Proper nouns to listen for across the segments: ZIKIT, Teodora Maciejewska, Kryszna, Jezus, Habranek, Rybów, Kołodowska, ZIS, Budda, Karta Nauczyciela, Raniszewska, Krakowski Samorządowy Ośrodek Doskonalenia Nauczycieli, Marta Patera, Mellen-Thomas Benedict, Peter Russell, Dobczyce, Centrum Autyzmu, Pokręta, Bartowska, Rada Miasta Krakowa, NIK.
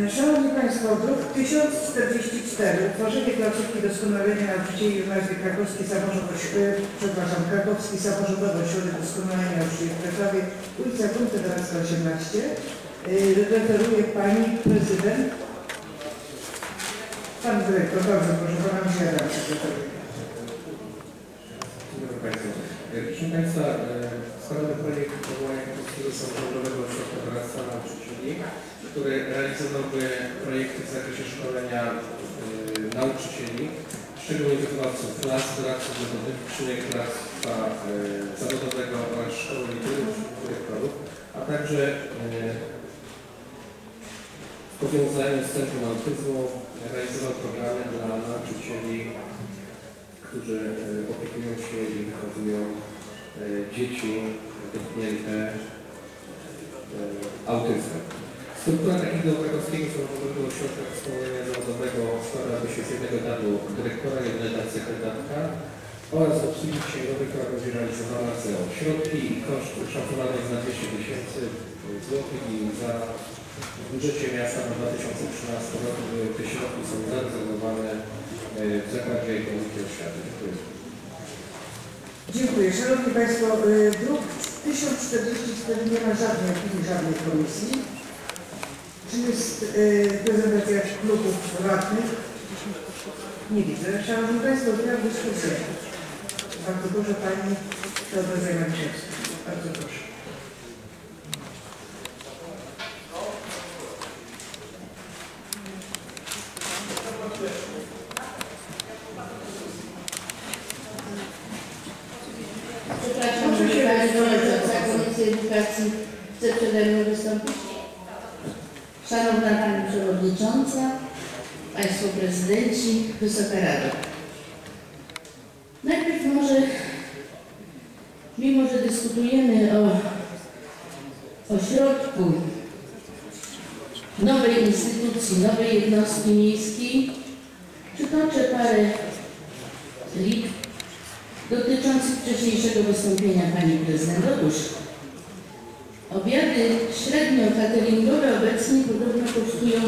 Szanowni Państwo, druk 1044, tworzenie placówki doskonalenia nauczycieli w nazwie Krakowski Samorządowy Ośrodek Doskonalenia Nauczycieli w Krakowie, ulica Konfederacja 18, referuje Pani Prezydent. Pan Dyrektor, bardzo proszę, Pana Michała. Proszę Państwa, składamy projekt powołania Krakowskiego Samorządowego Ośrodka Doskonalenia Nauczycieli, który realizowałby projekty w zakresie szkolenia nauczycieli, szczególnie wychowawców klas, doradców metodycznych, doradztwa zawodowego oraz szkoły liderów, dyrektorów, a także w powiązaniu z Centrum Autyzmu realizował programy dla nauczycieli, którzy opiekują się i wychowują dzieci dotknięte autyzmem. Struktura takiego Krakowskiego Samorządowego Ośrodka Doskonalenia Narodowego składałaby się z jednego dadu dyrektora, jednego sekretarka oraz obsługi księgowej, która będzie realizowana z środki i koszty szacowanych na 200 000 złotych i za w budżecie miasta na 2013 roku te środki są zarezerwowane w Zakładzie Ekonomiki Oświaty. Dziękuję. Dziękuję. Szanowni Państwo, druk 1044 nie ma żadnej opinii, żadnej komisji. Czy jest prezentacja klubów radnych? Nie widzę. Szanowni Państwo, była dyskusja. Bardzo proszę Pani Teodora Maciejewska. Bardzo proszę. Edukacji chce przede mną wystąpić. Szanowna Pani Przewodnicząca, Państwo Prezydenci, Wysoka Rado. Najpierw może, mimo że dyskutujemy o ośrodku nowej instytucji, nowej jednostki miejskiej, przytoczę parę liczb dotyczących wcześniejszego wystąpienia Pani Prezydent. Otóż obiady średnio cateringowe obecnie podobno kosztują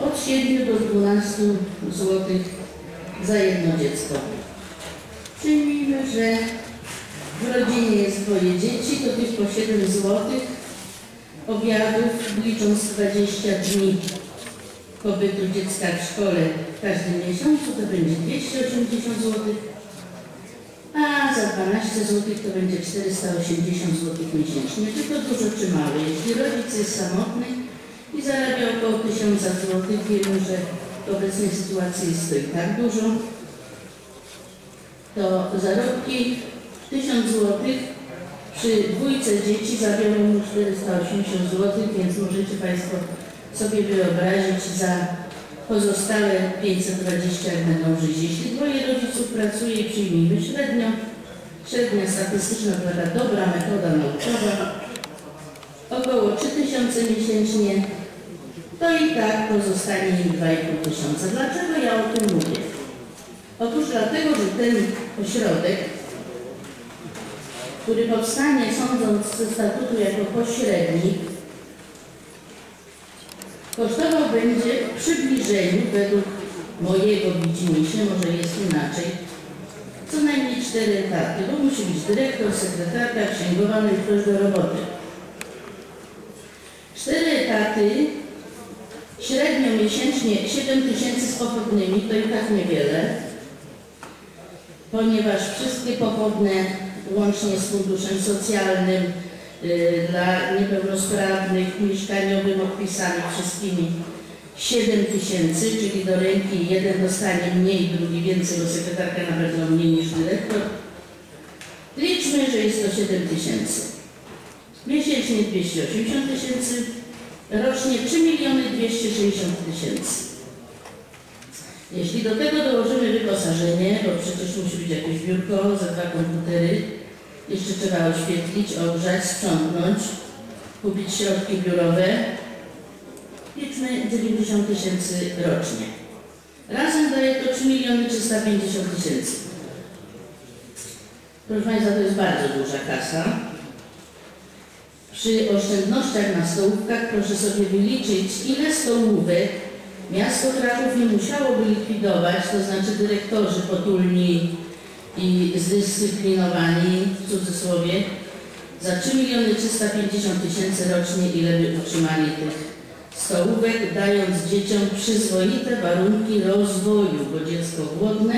od 7 do 12 zł za jedno dziecko. Przyjmijmy, że w rodzinie jest 2 dzieci, to tylko 7 zł obiadów, licząc 20 dni pobytu dziecka w szkole w każdym miesiącu, to będzie 280 zł, a za 12 zł to będzie 480 zł miesięcznie. Czy to dużo, czy mało? Jeśli rodzic jest samotny i zarabia około 1000 zł, wiemy, że w obecnej sytuacji jest to i tak dużo, to zarobki 1000 zł przy 2 dzieci zabiorą mu 480 zł, więc możecie Państwo sobie wyobrazić za pozostałe 520 będą żyć. Jeśli 2 rodziców pracuje, przyjmijmy średnio, średnia statystyczna, prawda, dobra metoda naukowa, około 3000 miesięcznie, to i tak pozostanie im 2500. Dlaczego ja o tym mówię? Otóż dlatego, że ten ośrodek, który powstanie, sądząc ze statutu, jako pośrednik, kosztował będzie w przybliżeniu, według mojego widzimy się, może jest inaczej, co najmniej 4 etaty, bo musi być dyrektor, sekretarka, księgowa i ktoś do roboty. 4 etaty, średnio miesięcznie 7000 z pochodnymi, to i tak niewiele, ponieważ wszystkie pochodne, łącznie z funduszem socjalnym, dla niepełnosprawnych, mieszkaniowym opisanych wszystkimi 7000, czyli do ręki jeden dostanie mniej, drugi więcej, bo sekretarka na pewno mniej niż dyrektor. Liczmy, że jest to 7000. Miesięcznie 280 000, rocznie 3 260 000. Jeśli do tego dołożymy wyposażenie, bo przecież musi być jakieś biurko, za 2 komputery, jeszcze trzeba oświetlić, ogrzać, sprzątnąć, kupić środki biurowe. Liczmy 90 000 rocznie. Razem daje to 3 350 000. Proszę Państwa, to jest bardzo duża kasa. Przy oszczędnościach na stołówkach proszę sobie wyliczyć, ile stołówek miasto Kraków nie musiałoby likwidować, to znaczy dyrektorzy potulni i zdyscyplinowani, w cudzysłowie, za 3 350 000 rocznie, ile by utrzymali tych stołówek, dając dzieciom przyzwoite warunki rozwoju, bo dziecko głodne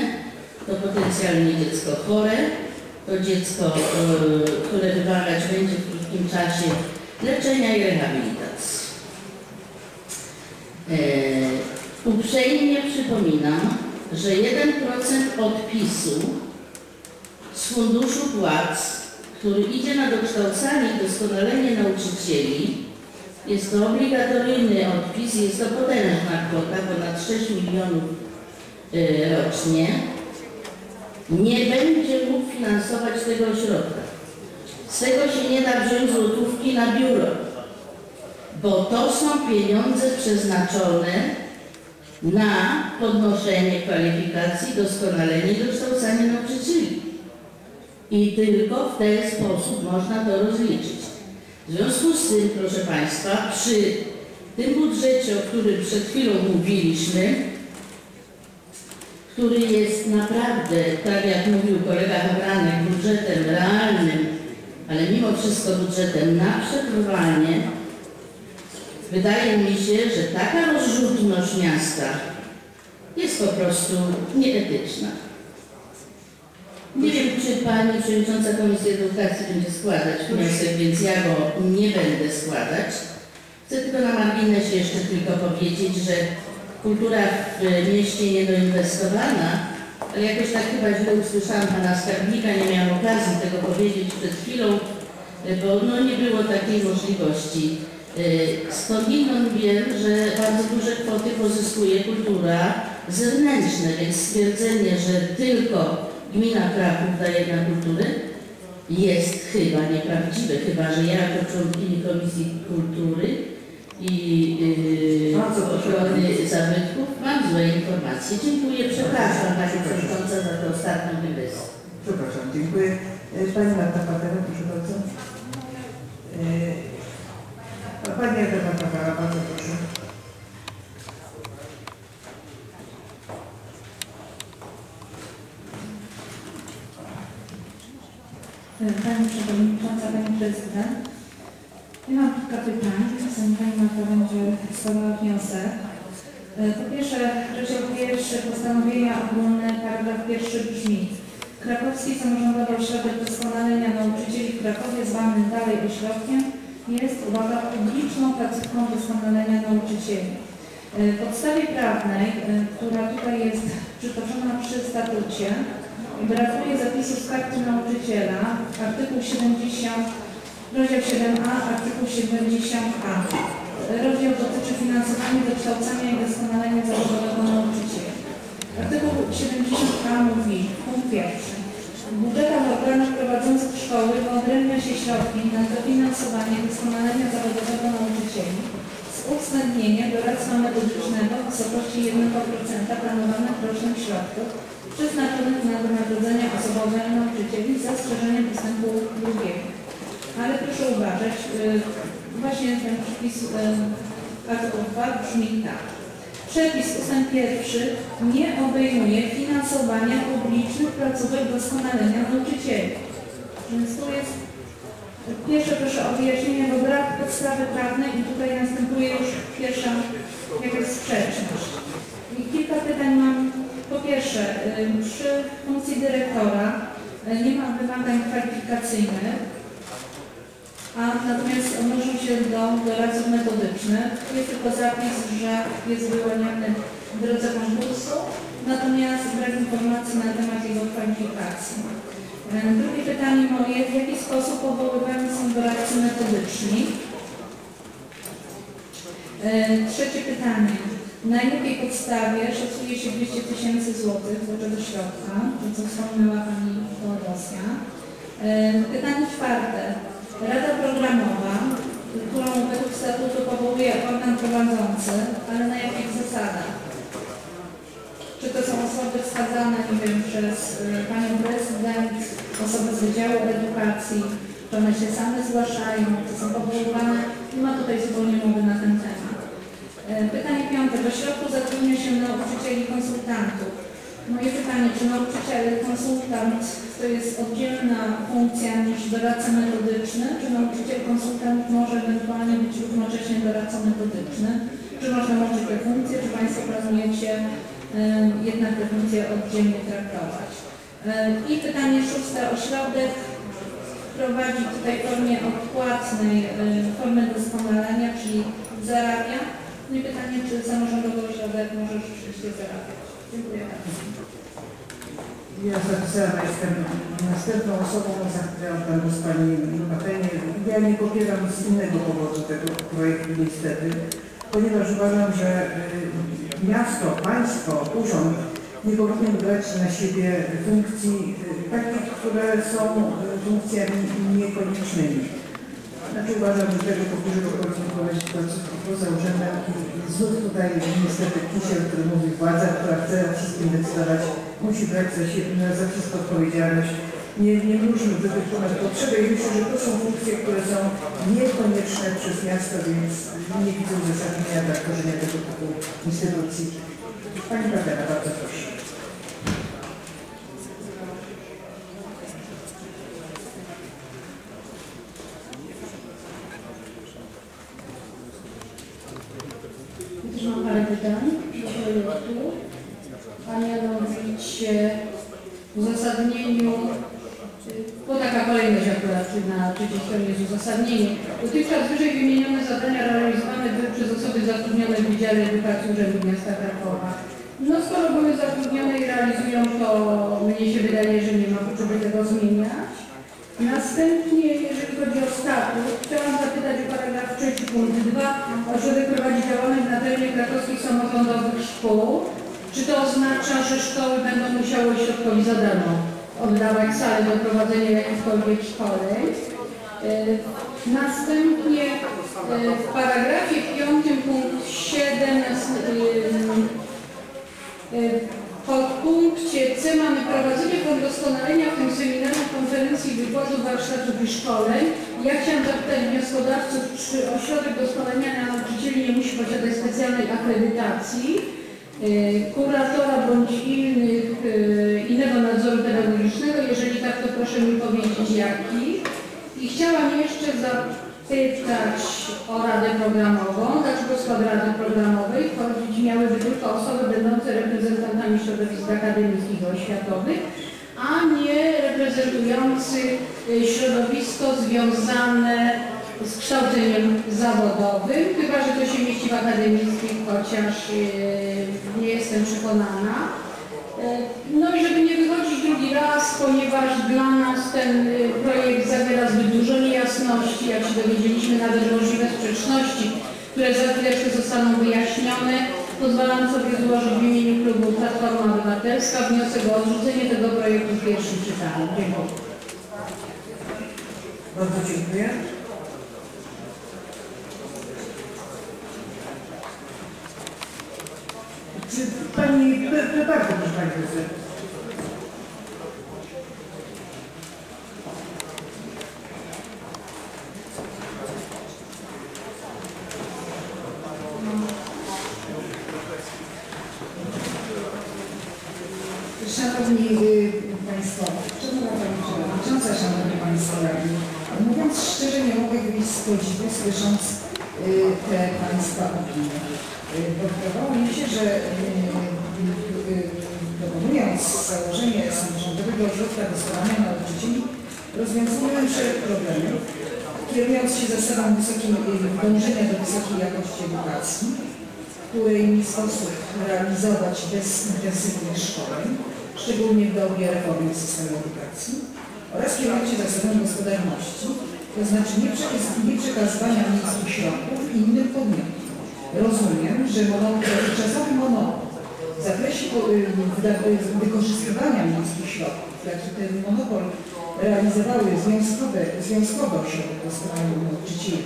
to potencjalnie dziecko chore, to dziecko, które wymagać będzie w krótkim czasie leczenia i rehabilitacji. Uprzejmie przypominam, że 1% odpisu z funduszu płac, który idzie na dokształcanie i doskonalenie nauczycieli, jest to obligatoryjny odpis, jest to potężna kwota, ponad 6 milionów rocznie, nie będzie mógł finansować tego ośrodka. Z tego się nie da wziąć złotówki na biuro, bo to są pieniądze przeznaczone na podnoszenie kwalifikacji, doskonalenie i dokształcanie nauczycieli. I tylko w ten sposób można to rozliczyć. W związku z tym, proszę Państwa, przy tym budżecie, o którym przed chwilą mówiliśmy, który jest naprawdę, tak jak mówił kolega Habranek, budżetem realnym, ale mimo wszystko budżetem na przetrwanie, wydaje mi się, że taka rozrzutność miasta jest po prostu nieetyczna. Nie wiem, czy Pani Przewodnicząca Komisji Edukacji będzie składać wniosek, więc ja go nie będę składać. Chcę tylko na marginesie jeszcze tylko powiedzieć, że kultura w mieście niedoinwestowana, ale jakoś tak chyba źle usłyszałam Pana Skarbnika, nie miałam okazji tego powiedzieć przed chwilą, bo no nie było takiej możliwości. Skądinąd wiem, że bardzo duże kwoty pozyskuje kultura zewnętrzna, więc stwierdzenie, że tylko Gmina Kraków daje na kulturę, jest chyba nieprawdziwe, chyba że ja jako członkini Komisji Kultury i Ochrony Zabytków mam złe informacje. Dziękuję, przepraszam Pani Przewodnicząca za tę ostatnią wywózkę. Przepraszam, dziękuję. Pani Marta Patera, proszę bardzo. Pani Marta Patera, bardzo proszę. Pani Przewodnicząca, Pani Prezydent, ja mam kilka pytań, czasami Pani Marta będzie składała wniosek. Po pierwsze, rozdział pierwszy postanowienia ogólne, paragraf pierwszy brzmi: Krakowski Samorządowy Ośrodek Doskonalenia Nauczycieli w Krakowie, zwany dalej ośrodkiem, jest, uwaga, publiczną placówką doskonalenia nauczycieli. W podstawie prawnej, która tutaj jest przytoczona przy statucie, brakuje zapisów z Karty Nauczyciela, artykuł 70, rozdział 7a, artykuł 70a. Rozdział dotyczy finansowania, dokształcania i doskonalenia zawodowego nauczyciela. Artykuł 70a mówi, punkt pierwszy: w budżetach organów prowadzących szkoły wyodrębnia się środki na dofinansowanie doskonalenia zawodowego nauczycieli z uwzględnieniem doradztwa metodycznego w wysokości 1% planowanych rocznych środków przeznaczonych na wynagrodzenia osobowe nauczycieli z zastrzeżeniem ustępu drugiego. Ale proszę uważać, właśnie ten przepis artykuł 2 brzmi tak: przepis ustęp pierwszy nie obejmuje finansowania publicznych placówek doskonalenia nauczycieli. Więc tu jest pierwsze, proszę o wyjaśnienie, bo brak podstawy prawnej i tutaj następuje już pierwsza jakaś sprzeczność. I kilka pytań mam. Po pierwsze, przy funkcji dyrektora nie ma wymagań kwalifikacyjnych, a natomiast odnoszą się do doradców metodycznych. Jest tylko zapis, że jest wyłaniany w drodze konkursu, natomiast brak informacji na temat jego kwalifikacji. Drugie pytanie moje: w jaki sposób powoływani są doradcy metodyczni? Trzecie pytanie. Na jakiej podstawie szacuje się 200 000 złotych do tego środka, o co wspomniała Pani Kołodowska? Pytanie czwarte. Rada programowa, którą według statutu powołuje organ prowadzący, ale na jakich zasadach? Czy to są osoby wskazane, nie wiem, przez Panią Prezydent, osoby z Wydziału Edukacji, że one się same zgłaszają, że są powoływane. Nie ma tutaj zupełnie mowy na ten temat. Pytanie piąte. W ośrodku zatrudnia się nauczycieli konsultantów. Moje pytanie, czy nauczyciel konsultant to jest oddzielna funkcja niż doradca metodyczny? Czy nauczyciel konsultant może ewentualnie być równocześnie doradcą metodyczny? Czy można łączyć te funkcje? Czy Państwo planujecie jednak te funkcje oddzielnie traktować? I pytanie szóste. Ośrodek prowadzi tutaj w formie odpłatnej formę doskonalenia, czyli zarabia. No i pytanie, czy samorządowy ośrodek może rzeczywiście zarabiać? Dziękuję bardzo. Ja zapisana jestem następną osobą, zapisałam tam z Pani Matenie. Ja nie popieram z innego powodu tego projektu niestety, ponieważ uważam, że miasto, państwo, urząd nie powinien brać na siebie funkcji takich, które są funkcjami niekoniecznymi. Znaczy uważam, że tego powtórzę, bo porozmawiać poza urzędem i znów tutaj niestety kisiel, który mówi władza, która chce o wszystkim decydować, musi brać za siebie za wszystko odpowiedzialność. Nie musimy wykonać potrzeby i myślę, że to są funkcje, które są niekonieczne przez miasto, więc nie widzę uzasadnienia dla tworzenia tego typu instytucji. Pani Patera, bardzo proszę. A mianowicie w uzasadnieniu, bo taka kolejność akurat na trzeciej stronie jest uzasadnienie. Dotychczas wyżej wymienione zadania realizowane były przez osoby zatrudnione w Wydziale Edukacji Urzędu Miasta Krakowa. No skoro były zatrudnione i realizują to, mnie się wydaje, że nie ma potrzeby tego zmieniać. Następnie, jeżeli chodzi o statut, chciałam zapytać o paragraf 3 punkt 2, ośrodek prowadzi działalność na terenie krakowskich samorządowych szkół. Czy to oznacza, że szkoły będą musiały ośrodkowi za darmo oddawać salę do prowadzenia jakichkolwiek szkoleń? Następnie w paragrafie 5 punkt 7 pod punkcie C mamy prowadzenie form doskonalenia, w tym seminarów, konferencji, wykładów, warsztatów i szkoleń. Ja chciałam zapytać wnioskodawców, czy ośrodek doskonalenia nauczycieli nie musi posiadać specjalnej akredytacji kuratora bądź innego nadzoru pedagogicznego? Jeżeli tak, to proszę mi powiedzieć jaki. I chciałam jeszcze zapytać o Radę Programową. Dlaczego skład Rady Programowej wchodzić miałyby tylko osoby będące reprezentantami środowisk akademickich i oświatowych, a nie reprezentujący środowisko związane z kształceniem zawodowym, chyba że to się mieści w akademickim, chociaż nie jestem przekonana. No i żeby nie wychodzić drugi raz, ponieważ dla nas ten projekt zawiera zbyt dużo niejasności, jak się dowiedzieliśmy, nawet możliwe sprzeczności, które za chwileczkę zostaną wyjaśnione, pozwalam sobie złożyć w imieniu klubu Platforma Obywatelska wniosek o odrzucenie tego projektu w pierwszym czytaniu. Dziękuję. Bardzo dziękuję. Czy Pani bardzo proszę Pani Profesor. Szanowni Państwo, Szanowna Pani Przewodnicząca, Szanowni Państwo Radni, mówiąc szczerze, nie mogę wyjść z podziwu, słysząc te Państwa opinie. Wydawało mi się, że proponując założenie samorządowego ośrodka doskonalenia nauczycieli, rozwiązujemy szereg problemów, kierując się zasadą dążenia do wysokiej jakości edukacji, której nie sposób realizować bez intensywnych szkoleń, szczególnie w dobie reformy systemu edukacji, oraz kierując się zasadą gospodarności, to znaczy nie przekazywania miejskich środków i innych podmiotów. Rozumiem, że czasowy monopol w zakresie wykorzystywania miejskich środków, jaki ten monopol realizowały Związkowy Ośrodek Doskonalenia Nauczycieli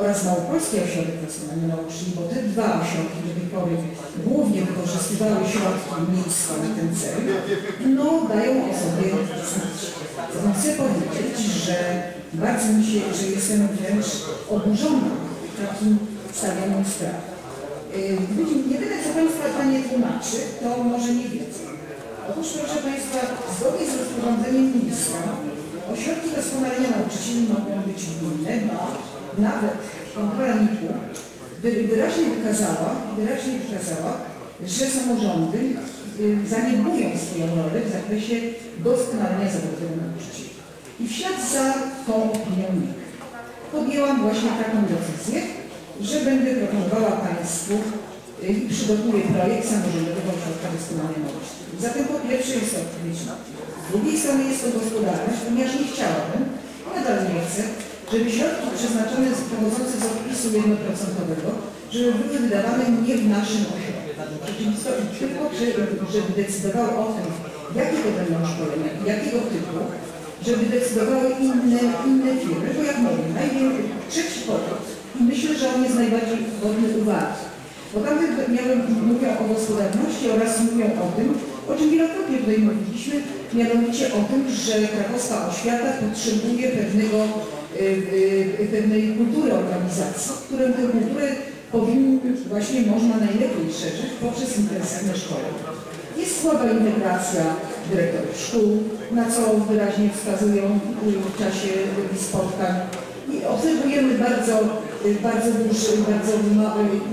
oraz Małopolski Ośrodek Doskonalenia Nauczycieli, bo te dwa ośrodki do tej pory głównie wykorzystywały wykorzystywały środki miejska na ten cel, no dają o sobie znać. Chcę powiedzieć, że bardzo mi się, że jestem wręcz oburzona takim stawianym spraw. Nie będę co Państwa Panie tłumaczy, to może nie wiedzą. Otóż proszę Państwa, zgodnie z rozporządzeniem ministra, ośrodki doskonalenia nauczycieli mogą być gminne, bo nawet kontrola NIK-u wyraźnie wykazała, że samorządy zaniedbują swoją rolę w zakresie doskonalenia zawodowego nauczycieli. I w ślad za tą opinią NIK podjęłam właśnie taką decyzję, że będę proponowała Państwu i przygotuję projekt samorządowego ośrodka doskonalenia nauczycieli. Zatem po pierwsze jest to publiczna. Z drugiej strony jest to gospodarność, ponieważ nie chciałabym, nadal nie chcę, żeby środki przeznaczone pochodzące z odpisu 1% żeby były wydawane nie w naszym ośrodku. Rzeczywiście tylko, żeby decydowały o tym, jakie to będą szkolenia, jakiego typu, żeby decydowały inne firmy, bo jak mówię, najwięcej trzeci podmiot i myślę, że on jest najbardziej godny uwagi. Bo tam mówią o gospodarności oraz mówią o tym, o czym wielokrotnie tutaj mówiliśmy, mianowicie o tym, że krakowska oświata potrzebuje pewnej kultury organizacji, tę kulturę powinno właśnie można najlepiej szerzyć poprzez intensywne szkoły. Jest słaba integracja dyrektorów szkół, na co wyraźnie wskazują w czasie spotkań. I obserwujemy bardzo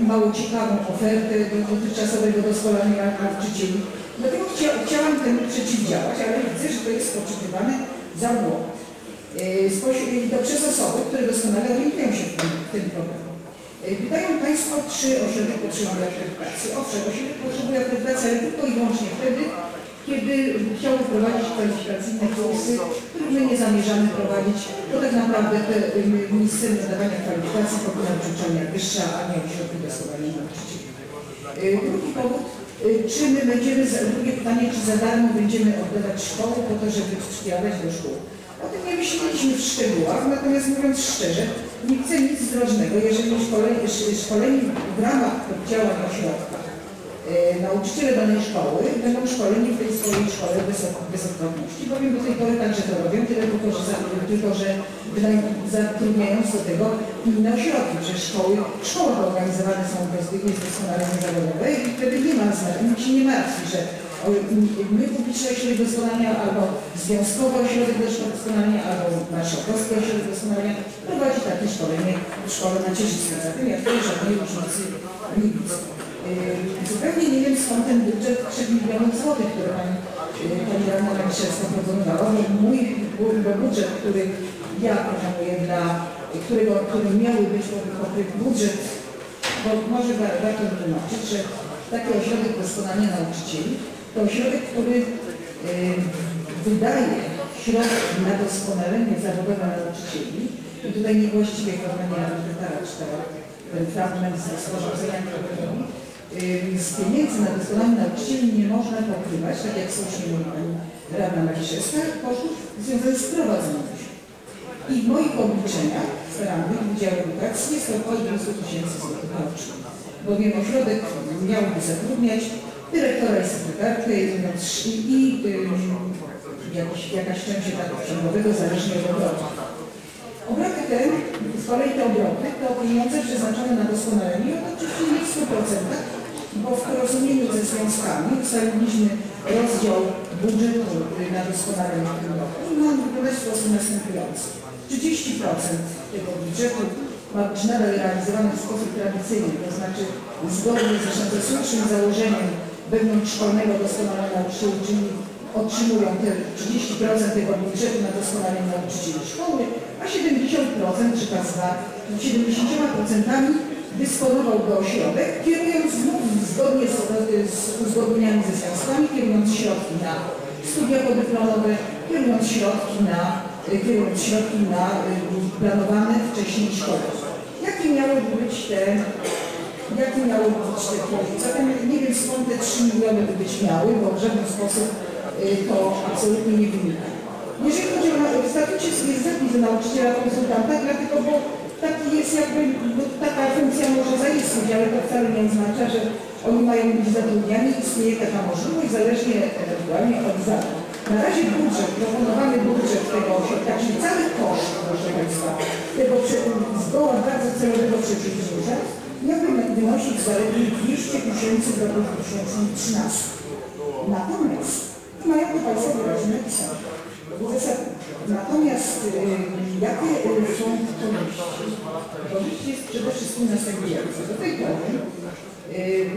mało ciekawą ofertę dotychczasowego doskonalenia nauczycieli. Dlatego chciałam temu przeciwdziałać, ale widzę, że to jest oczekiwane za mało. Przez osoby, które doskonale orientują się w tym problemie. Pytają Państwo, czy ośrodek potrzebuje akredytacji. Owszem, ośrodek potrzebuje akredytacji, ale tylko i wyłącznie wtedy, kiedy chciałby prowadzić kwalifikacyjne kursy, które my nie zamierzamy prowadzić, bo tak naprawdę system zadawania kwalifikacji powinna być uczelnia wyższa, a nie ośrodki doskonalenia nauczycieli. Drugi powód, drugie pytanie, czy za darmo będziemy oddawać szkoły po to, żeby przyjadać do szkół. O tym nie myśleliśmy w szczegółach, natomiast mówiąc szczerze, nie widzę nic zdrożnego, jeżeli szkoleni w ramach działań ośrodka nauczyciele danej szkoły będą szkoleni w tej swojej szkole bezodpłatności, bowiem do tej pory także to robią, tylko że zatrudniając do tego inne ośrodki, że szkoły organizowane są bez doskonalenia zawodowego i wtedy nie ma znaczenia, nikt się nie martwi, że my publiczny ośrodek doskonalenia, albo związkowy ośrodek doskonalenia, albo marszałkowski ośrodek doskonalenia prowadzi takie szkolenie w szkole macierzystej. Zatem ja tutaj żadnej różnicy nie widzę. Zupełnie nie wiem skąd ten budżet 3 milionów złotych, który pani Radna Raniszewska proponowała, bo budżet, który ja proponuję, który miałby być pokryty budżet, bo może warto wytłumaczyć, że taki ośrodek doskonalenia nauczycieli to ośrodek, który wydaje środki na doskonalenie zawodowe nauczycieli i tutaj niewłaściwie formalnie sekretara czytała ten fragment z rozporządzenia, z pieniędzy na doskonalenie nauczycieli nie można pokrywać, tak jak słusznie mówi pani Radna Maciszewska, kosztów związanych z prowadzeniem. I w moich obliczeniach starannych Wydziału Edukacji jest około 200 000 złotych rocznie, bowiem ośrodek miałby zatrudniać dyrektora i sekretarkę i jakaś część etapu księgowego zależnie od obrotu. Obroty te, z kolei te obroty, to pieniądze przeznaczone na doskonalenie, to oczywiście nie w 100%, bo w porozumieniu ze związkami ustaliliśmy rozdział budżetu na doskonalenie w tym roku i mam wyglądać w sposób następujący. 30% tego budżetu ma być nadal realizowany w sposób tradycyjny, to znaczy zgodnie z słusznym założeniem wewnątrzszkolnego doskonalenia nauczycieli, czyli otrzymują te 30% tego budżetu na doskonalenie nauczycieli szkoły, a 70% czy tak zwa 70% dysponowałby ośrodek, kierując znów zgodnie z uzgodnieniami ze związkami, kierując środki na studia podyplomowe, kierując środki na planowane wcześniej szkoły. Jakie miały być te kwoty? Zatem nie wiem skąd te 3 miliony by być miały, bo w żaden sposób to absolutnie nie wynika. Jeżeli chodzi o statucie, jest zapis nauczyciela konsultanta, dlatego bo taki jest jakby, taka funkcja może zaistnieć, ale to wcale nie oznacza, że oni mają być zatrudniani. Istnieje taka możliwość, zależnie ewentualnie od zadań. Na razie budżet, proponowany budżet tego ośrodka, czyli cały koszt, proszę Państwa, tego zgoła bardzo celowego przedsięwzięcia, miałby wynosić zaledwie 200 000 w roku 2013. Natomiast mają to Państwo wyraźnie napisane. Natomiast jakie są korzyści? Korzyść jest przede wszystkim następująca. Do tej pory,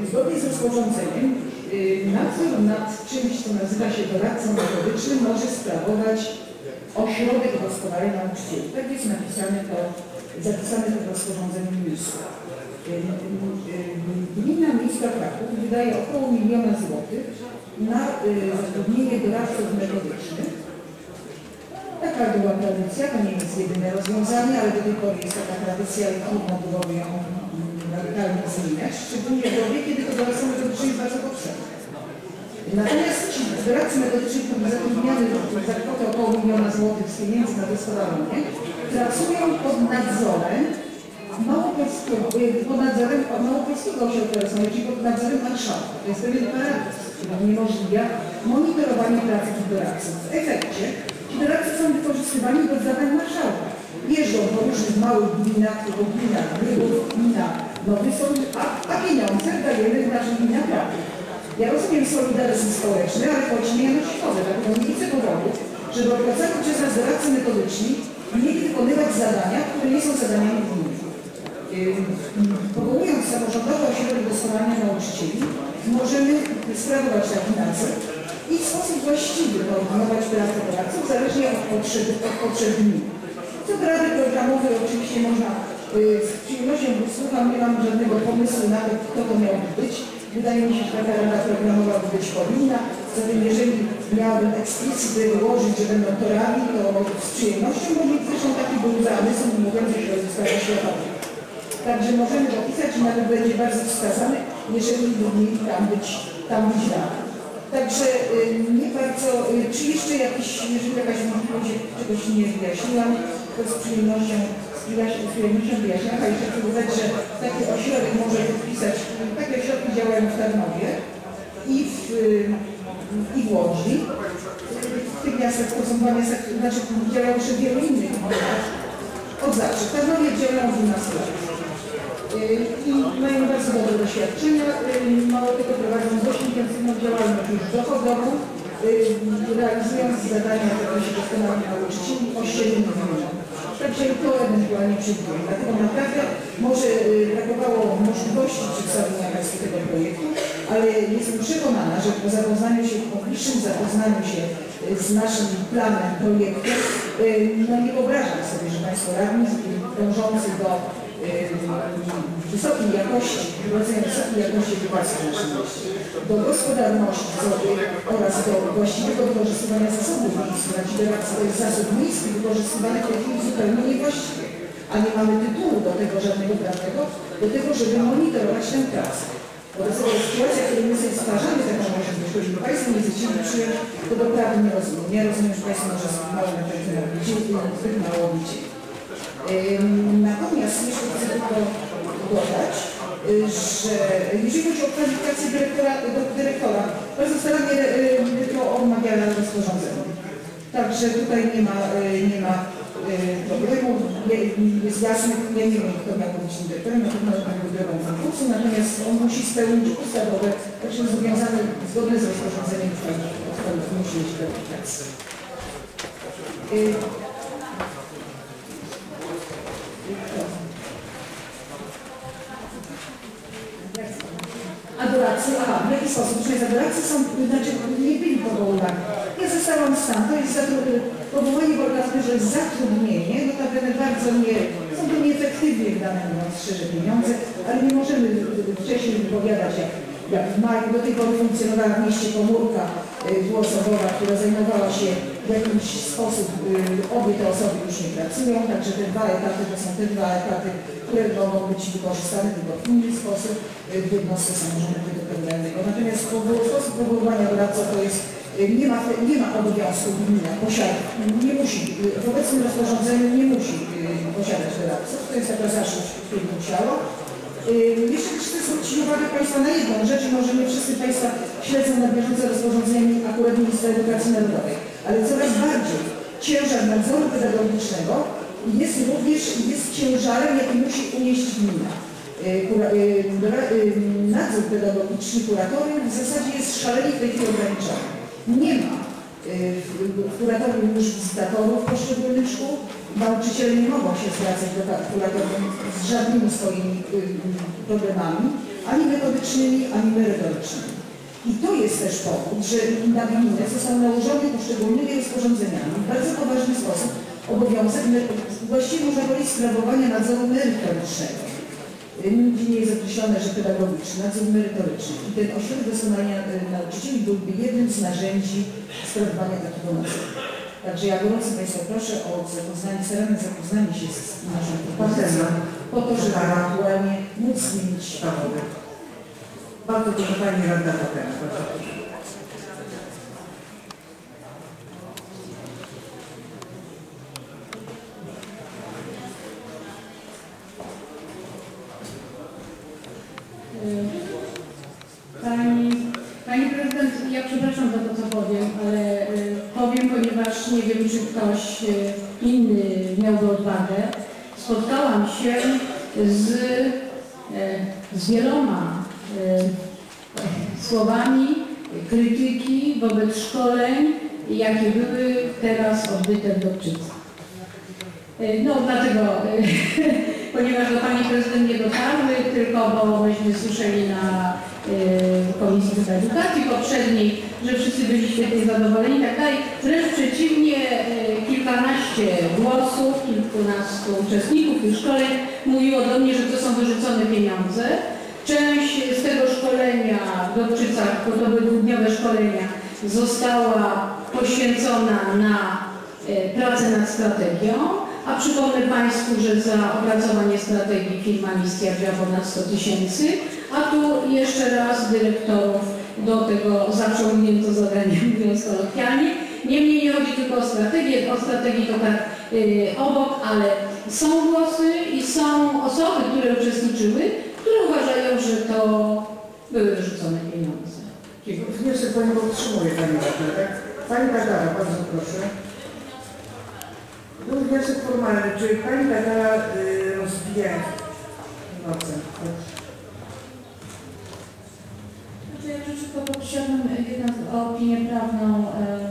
zgodnie z rozporządzeniem, nadzór nad czymś, co nazywa się doradcą metodycznym, może sprawować ośrodek doskonalenia nauczycieli. Tak jest napisane to, zapisane to w rozporządzeniu ministra. Gmina Miejska Kraków wydaje około 1 000 000 złotych na zatrudnienie doradców metodycznych. Taka była tradycja, to nie jest jedyne rozwiązanie, ale do tej pory jest taka tradycja i trudno byłoby ją radykalnie zmieniać, szczególnie w dobie, kiedy to doradca metodyczny jest bardzo potrzebny. Natomiast ci doradcy metodyczni, którzy zatrudniani za kwotę około 1 000 000 złotych z pieniędzy na doskonalenie, pracują pod nadzorem Małopolskiego Ośrodka Doskonalenia, czyli pod nadzorem marszałka. To jest pewien paradoks, który uniemożliwia monitorowanie pracy tych doradców. W efekcie doradcy są wykorzystywani do zadań marszałka. Jeżdżą po różnych małych gminach, tylko gminach Rybów, gminach Nowy Sąd, a pieniądze dajemy w naszych gminach Kraków. Ja rozumiem solidaryzm społeczny, ale chodzi mi o szkodę, dlatego nie widzę powodu, żeby opłacali przez nas doradcy metodyczni mieli wykonywać zadania, które nie są zadaniami gminy. Powołując samorządowy ośrodek doskonalenia nauczycieli, możemy sprawować taki nadzór i w sposób właściwy koordynować pracę doradców, zależnie od potrzeb gminy. Co do rady programowej oczywiście można z przyjemnością wysłucham, nie mam żadnego pomysłu na to, kto to miałby być. Wydaje mi się, że taka rada programowa być powinna. Zatem jeżeli miałabym eksplicity wyłożyć, że będą to rady, to z przyjemnością, bo zresztą taki był zamysł mówiący się o ustawie światowej. Także możemy opisać i nawet będzie bardzo wskazane, jeżeli mieli tam być rady. Także nie bardzo, czy jeszcze jakiś, jeżeli jakaś możliwość czegoś nie wyjaśniłam, to z przyjemnością wyjaśniam, a jeszcze chcę dodać, że taki ośrodek może podpisać, takie ośrodki działają w Tarnowie i w Łodzi. W tych miastach to są 2 miasta, znaczy działają jeszcze wielu innych miastach. Od zawsze. W Tarnowie działają w nas i mają bardzo dobre doświadczenia, mało tego prowadzą dość intensywną działalność już dochodową, realizując zadania w zakresie doskonalenia nauczycieli ościennych gmin. Także to ewentualnie przyjmuje. Dlatego naprawdę może brakowało możliwości przedstawienia Państwu tego projektu, ale jestem przekonana, że po zapoznaniu się, w publicznym zapoznaniu się z naszym planem projektu, no nie wyobrażam sobie, że Państwo radni dążący do wysokiej jakości, prowadzenia wysokiej jakości edukacji publicznej, do gospodarności oraz do właściwego wykorzystywania zasobów miejskich, to jest zasób miejski wykorzystywany w tej chwili zupełnie niewłaściwie, a nie mamy tytułu do tego żadnego prawnego, do tego, żeby monitorować tę pracę. Wobec tego sytuacja, w której my sobie stwarzamy taką możliwość, żeby Państwo nie zechcieli przyjąć, to doprawdy nie rozumiem. Ja rozumiem, że Państwo może są mało na ten temat zbyt mało widzieli. Natomiast jeszcze chcę tylko dodać, że jeżeli chodzi o kwalifikację dyrektora, bardzo starannie to omawiane rozporządzenie. Także tutaj nie ma problemu. Jest jasne, ja nie wiem, kto miał być dyrektorem, na pewno był drogą konkursu, natomiast on musi spełnić ustawowe, także zobowiązane zgodne z rozporządzeniem musi mieć kwalifikację. A doradcy, w jaki sposób? Przecież doradcy są, znaczy nie byli powołani. Ja zostałam stan, to jest powołanie w organizatorze zatrudnienie, notabene bardzo są to nieefektywnie wydane na szczerze pieniądze, ale nie możemy wcześniej wypowiadać, jak w maju. Do tej pory funkcjonowała w mieście komórka dwuosobowa, która zajmowała się w jakiś sposób, obie te osoby już nie pracują, także te 2 etaty to są te 2 etaty, które mogą być wykorzystane tylko w inny sposób w jednostce samorządu terytorialnego. Natomiast sposób powoływania doradca to jest, nie ma obowiązku gmina, posiada, nie musi, w obecnym rozporządzeniu nie musi posiadać doradców, to jest jako zaszczyt w tym ciało. Jeszcze chcę zwrócić uwagę Państwa na jedną rzecz, może nie wszyscy Państwa śledzą na bieżąco rozporządzenie akurat Ministra Edukacji Narodowej, ale coraz bardziej ciężar nadzoru pedagogicznego jest również ciężarem, jaki musi unieść gmina. Nadzór pedagogiczny kuratorium w zasadzie jest szalenie w tej chwili ograniczony. Nie ma kuratorium już wizytatorów poszczególnych szkół. Nauczyciele nie mogą się zwracać do kuratorium z żadnymi swoimi problemami, ani metodycznymi, ani merytorycznymi. I to jest też powód, że na gminę został nałożony poszczególnymi rozporządzeniami w bardzo poważny sposób obowiązek, właściwie można powiedzieć, sprawowania nadzoru merytorycznego. Nigdzie nie jest określone, że pedagogiczny, nadzór merytoryczny. I ten ośrodek doskonalenia nauczycieli byłby jednym z narzędzi sprawowania takiego nadzoru. Także ja gorąco Państwa proszę o zapoznanie, serenne zapoznanie się z naszą propozycją, po to, żeby ewentualnie móc zmienić prawo. Bardzo proszę Pani Radna Pokręta. Pani Prezydent, ja przepraszam za to, co powiem, ale powiem, ponieważ nie wiem, czy ktoś inny miałby odwagę. Spotkałam się z wieloma słowami krytyki wobec szkoleń, jakie były teraz odbyte w Dobczycach. No dlatego, ponieważ do Pani Prezydent nie dotarły, tylko bo myśmy słyszeli na Komisji Edukacji poprzedniej, że wszyscy byli świetnie zadowoleni i tak dalej. Wręcz przeciwnie, kilkanaście głosów, kilkunastu uczestników tych szkoleń mówiło do mnie, że to są wyrzucone pieniądze. Część z tego szkolenia w Dobczycach, bo to były dwudniowe szkolenia, została poświęcona na pracę nad strategią. A przypomnę Państwu, że za opracowanie strategii firma stwierdziła ponad 100 tysięcy, a tu jeszcze raz dyrektorów do tego zaciągnięto zadanie, mówiąc kolokwialnie. Niemniej nie chodzi tylko o strategię, to tak obok, ale są głosy i są osoby, które uczestniczyły, które uważają, że to były wyrzucone pieniądze. Dziękuję. Jeszcze Panią podtrzymuję, Pani Barbara. Pani Barbara, bardzo proszę. Był wniosek formalny, czy Pani Barbara rozwija pracę? Ja tylko poprosiłam jednak o opinię prawną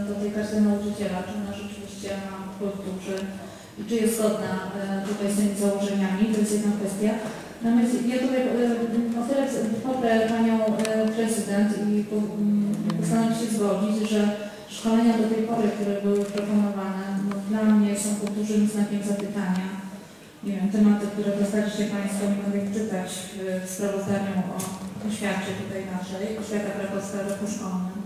do tej karty nauczyciela, czy ona rzeczywiście ma wpływ duży i czy jest zgodna tutaj z tymi założeniami, to jest jedna kwestia. Natomiast ja tutaj o tyle poprę Panią Prezydent i postanowię się zgodzić, że szkolenia do tej pory, które były proponowane, no, dla mnie są pod dużym znakiem zapytania. Nie wiem, tematy, które dostaliście Państwo, nie mogę ich czytać w sprawozdaniu o oświacie tutaj naszej, oświata krakowska w roku szkolnym.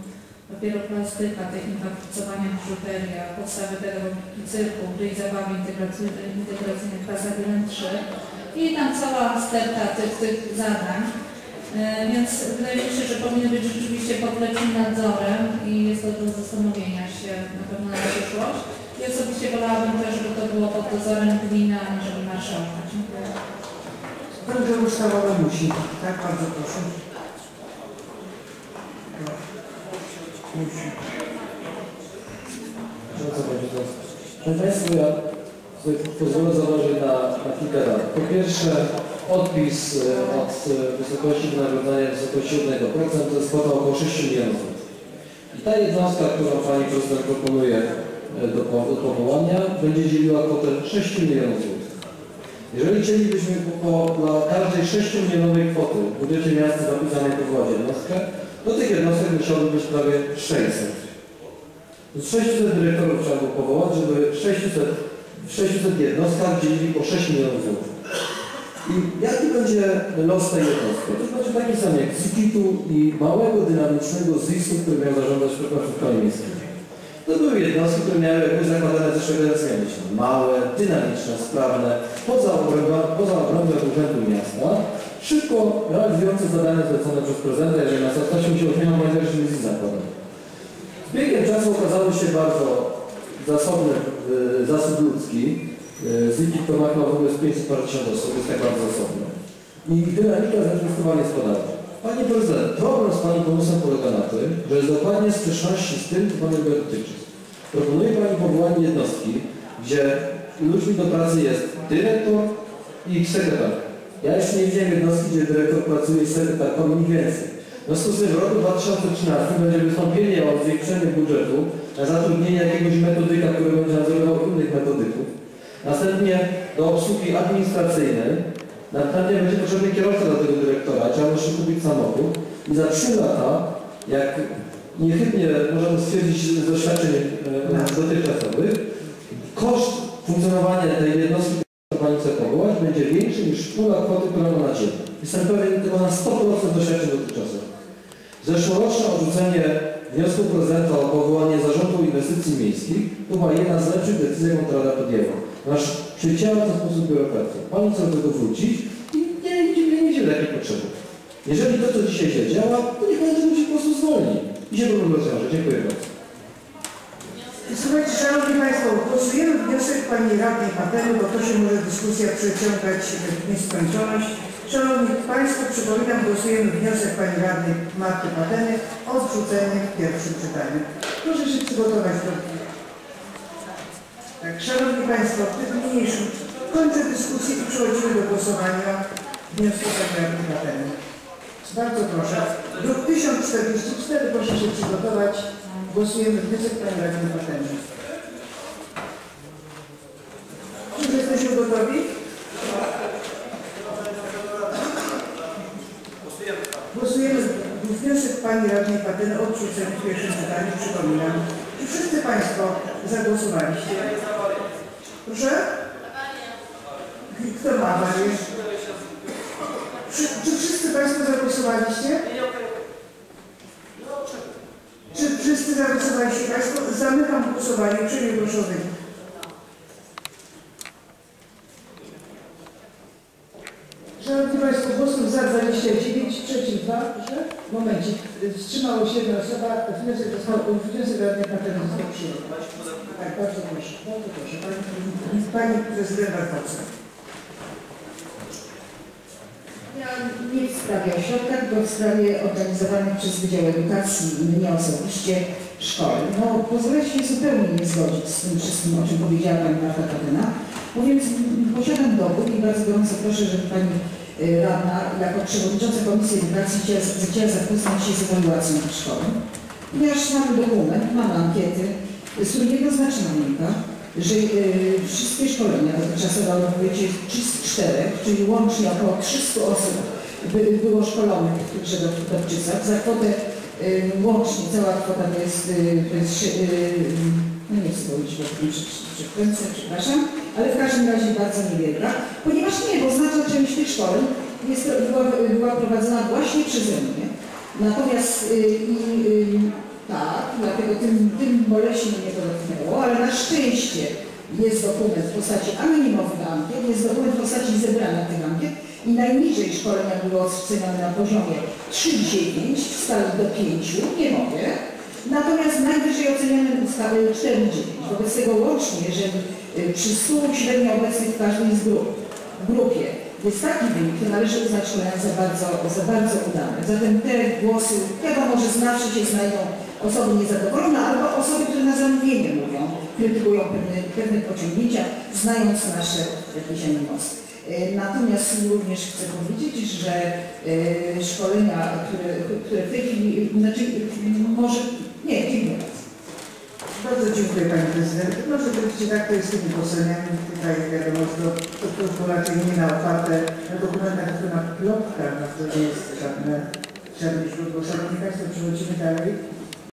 Dopiero plastyka, technika wpracowania biżuteria, podstawy pedagogiki cyrku, gry i zabawy integracyjne klasa 1-3 i tam cała sterta tych zadań. Więc wydaje mi się, że powinny być rzeczywiście pod lepszym nadzorem i jest to do zastanowienia się na pewno na przyszłość. I osobiście wolałabym też, żeby to było pod nadzorem gminy, a nie żeby marszałka. Dziękuję. Program ustawowy musi. Tak, bardzo proszę. Musi. Proszę Państwa, ja pozwolę założyć na kilka rad. Po pierwsze, odpis od wysokości wynagrodzenia do wysokości 1% to jest kwota około 6 milionów. I ta jednostka, którą Pani Prezydent proponuje do powołania, będzie dzieliła kwotę 6 milionów złotych. Jeżeli chcielibyśmy dla każdej 6 milionowej kwoty w budżecie miasta zapisanej powołać jednostkę, to tych jednostek musiałoby być prawie 600. Z 600 dyrektorów trzeba było powołać, żeby w 600 jednostkach dzielili po 6 milionów złotych. I jaki będzie los tej jednostki? To znaczy taki sam jak ZIKIT-u i małego, dynamicznego ZIS-u, który miał zarządzać przykładem miejskim. To były jednostki, które miały jakieś zakładane ze szeregacjami, małe, dynamiczne, sprawne, poza obrębem urzędu miasta, szybko realizujące zadania zlecone przez prezydenta, jeżeli na stacją się ośmiała największym wizji zakładem. Z biegiem czasu okazały się bardzo zasobny zasób ludzki, Zynik to ma klauzulę z 5% osób, jest tak bardzo osobna. I dynamika zainwestowania gospodarki. Panie prezydent, problem z Pani pomysłem polega na tym, że jest dokładnie sprzeczności z tym, co Pani dotyczy. Proponuje Pani powołanie jednostki, gdzie ludźmi do pracy jest dyrektor i sekretarz. Ja jeszcze nie widziałem jednostki, gdzie dyrektor pracuje i sekretarką i więcej. W związku z tym w roku 2013 będzie wystąpienie o zwiększenie budżetu na zatrudnienie jakiegoś metodyka, który będzie nadzorował innych metodyków. Następnie do obsługi administracyjnej, następnie będzie potrzebny kierowca dla tego dyrektora, trzeba musi kupić samochód i za 3 lata, jak niechybnie możemy stwierdzić z doświadczeń dotychczasowych, koszt funkcjonowania tej jednostki, którą Pani chce powołać, będzie większy niż pula kwoty, którą ma na dzień. Jestem pewien tylko na 100% doświadczeń dotychczasowych. Zeszłoroczne odrzucenie wniosku prezydenta o powołanie Zarządu Inwestycji Miejskich była jedna z lepszych decyzji, którą Rada podjęła. Nasz przyciała w ten sposób biurokracja. Pani chce do tego wrócić i nie idzie lepiej potrzeby. Jeżeli to, co dzisiaj się działa, to niech Pani tego się po prostu zwolni. I się problem rozwiąże. Dziękuję bardzo. Słuchajcie, Szanowni Państwo, głosujemy wniosek Pani Radnej Patelu, bo to się może dyskusja przeciągać w nieskończoność. Szanowni Państwo, przypominam, głosujemy wniosek Pani Radnej Marty Pateny o odrzucenie w pierwszym czytaniu. Proszę się przygotować do tego. Tak, Szanowni Państwo, w tym mniejszym kończę dyskusję i przechodzimy do głosowania wniosku Pani Radnej Pateny. Bardzo proszę. Druk 1044, proszę się przygotować. Głosujemy wniosek Pani Radnej Pateny. Czy jesteśmy gotowi? Głosujemy wniosek Pani Radnej Pateny o odrzuceniu w pierwszym czytaniu, przypominam. I wszyscy Państwo zagłosowaliście. Proszę? Kto ma awarię? Czy wszyscy Państwo zagłosowaliście? Czy wszyscy zagłosowaliście Państwo? Zamykam głosowanie. Czyli proszę o wynik. Szanowni Państwo, głosów za 29, przeciw 2, proszę. W momencie wstrzymała się jedna osoba, wniosek Radnej Pateny został przyjęty. Tak, bardzo proszę, Pani Prezydent Bartowska. Ja nie w sprawie ośrodka, bo w sprawie organizowanych przez Wydział Edukacji i mnie osobiście szkoły. No, pozwolę się zupełnie nie zgodzić z tym wszystkim, o czym powiedziała Pani Marta Patyna. No więc posiadam dowód i bardzo gorąco proszę, żeby Pani Radna jako przewodnicząca Komisji Edukacji chciała zapoznać się z ewaluacją tej szkoły. Ponieważ mamy dokument, mamy ankiety, z których jednoznacznie wynika, że wszystkie szkolenia dotychczasowe w powiecie 304, czyli łącznie około 300 osób było szkolonych w tych żydowczycach. Za kwotę łącznie, cała kwota to jest nie chcę powiedzieć, przepraszam, ale w każdym razie bardzo niewielka, ponieważ oznacza część tych szkoleń była prowadzona właśnie przeze mnie. Natomiast tak, dlatego tym boleśnie mnie to dotknęło, ale na szczęście jest dokument w postaci anonimowych ankiet, jest dokument w postaci zebrania tych ankiet i najniżej szkolenia były oceniane na poziomie 3,9, w skali do 5, nie mogę. Natomiast najwyżej oceniamy ustawę 4,9. Wobec tego łącznie, że przy 100 średnio obecnych w każdej z grupie jest taki wynik, to należy uznać szkolenia za bardzo udane. Zatem te głosy, chyba może znacznie się znajdą osoby niezadowolone, albo osoby, które na zamówienie mówią, krytykują pewne pociągnięcia, znając nasze jakieś animosy. Natomiast również chcę powiedzieć, że szkolenia, które w tej chwili, znaczy może, nie, dziękuję bardzo. Bardzo dziękuję Pani Prezydent. Proszę powiedzieć, tak to jest z tymi posłaniami, tutaj wiadomo, to raczej nie na oparte, na dokumentach, które ma plotka, na to nie jest żadne źródło. Szanowni Państwo, przechodzimy dalej.